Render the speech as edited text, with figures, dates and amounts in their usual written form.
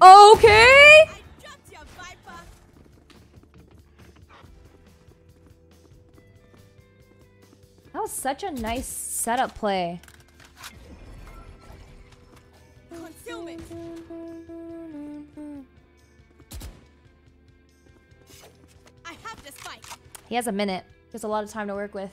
Okay. That was such a nice setup play. Consume it. I have this fight. He has a minute. He has a lot of time to work with.